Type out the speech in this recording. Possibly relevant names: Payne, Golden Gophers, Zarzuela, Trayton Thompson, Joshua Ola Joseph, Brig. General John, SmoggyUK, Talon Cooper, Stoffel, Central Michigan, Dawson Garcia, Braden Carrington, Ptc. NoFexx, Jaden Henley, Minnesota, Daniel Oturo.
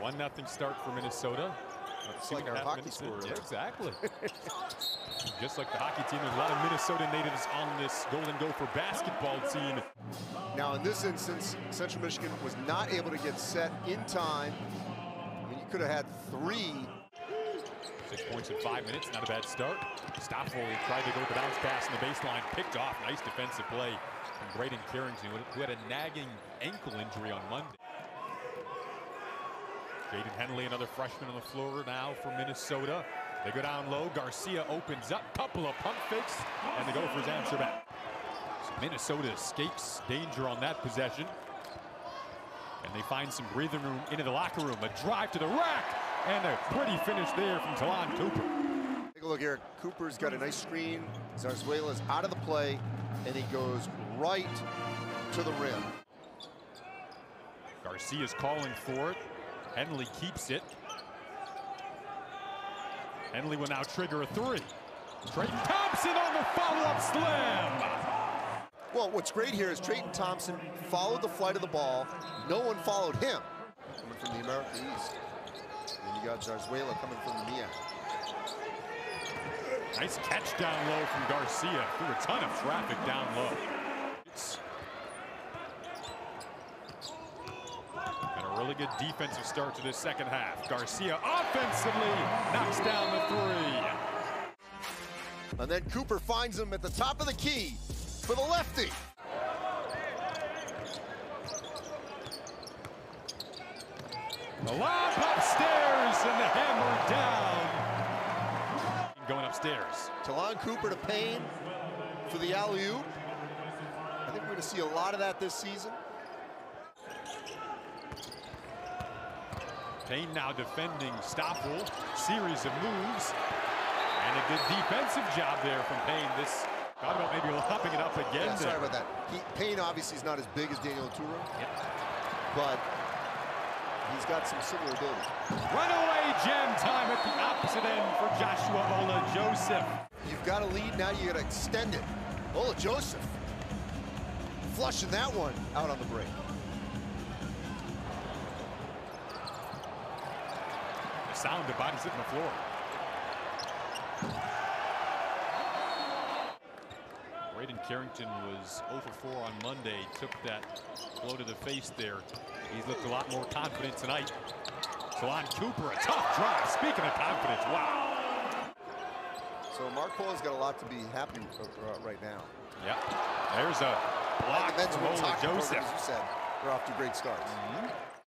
1-0 start for Minnesota. That's like our hockey score. Yeah, exactly. Just like the hockey team, there's a lot of Minnesota natives on this Golden Gopher basketball team. Now, in this instance, Central Michigan was not able to get set in time. I mean, you could have had three. 6 points in 5 minutes, not a bad start. Stoffel tried to go the bounce pass in the baseline, picked off. Nice defensive play from Braden Carrington, who had a nagging ankle injury on Monday. Jaden Henley, another freshman on the floor now for Minnesota. They go down low. Garcia opens up, couple of pump fakes, and the Gophers answer back. So Minnesota escapes danger on that possession. And they find some breathing room into the locker room. A drive to the rack, and a pretty finish there from Talon Cooper. Take a look here. Cooper's got a nice screen. Zarzuela's out of the play, and he goes right to the rim. Garcia's calling for it. Henley keeps it. Henley will now trigger a three. Trayton Thompson on the follow-up slam. Well, what's great here is Trayton Thompson followed the flight of the ball. No one followed him. Coming from the American East. Then you got Zarzuela coming from the MIA. Nice catch down low from Garcia. Threw a ton of traffic down low. Really good defensive start to this second half. Garcia offensively knocks down the three. And then Cooper finds him at the top of the key for the lefty. The lob upstairs and the hammer down. Going upstairs. Talon Cooper to Payne for the alley-oop. I think we're going to see a lot of that this season. Payne now defending Stoffel. Series of moves. And a good defensive job there from Payne. This thought about maybe lopping it up again. Yeah, sorry about that. Payne obviously is not as big as Daniel Oturo. Yep. But he's got some similar ability. Runaway jam time at the opposite end for Joshua Ola Joseph. You've got a lead now, you got to extend it. Ola Joseph flushing that one out on the break. Sound the bodies hitting the floor. Braden Carrington was 0 for 4 on Monday. Took that blow to the face there. He's looked a lot more confident tonight. Talon Cooper, a tough drive. Speaking of confidence, wow. So Mark Paul's got a lot to be happy about right now. Yep. There's a block from Ola Joseph. As you said, they're off to great starts. Mm-hmm.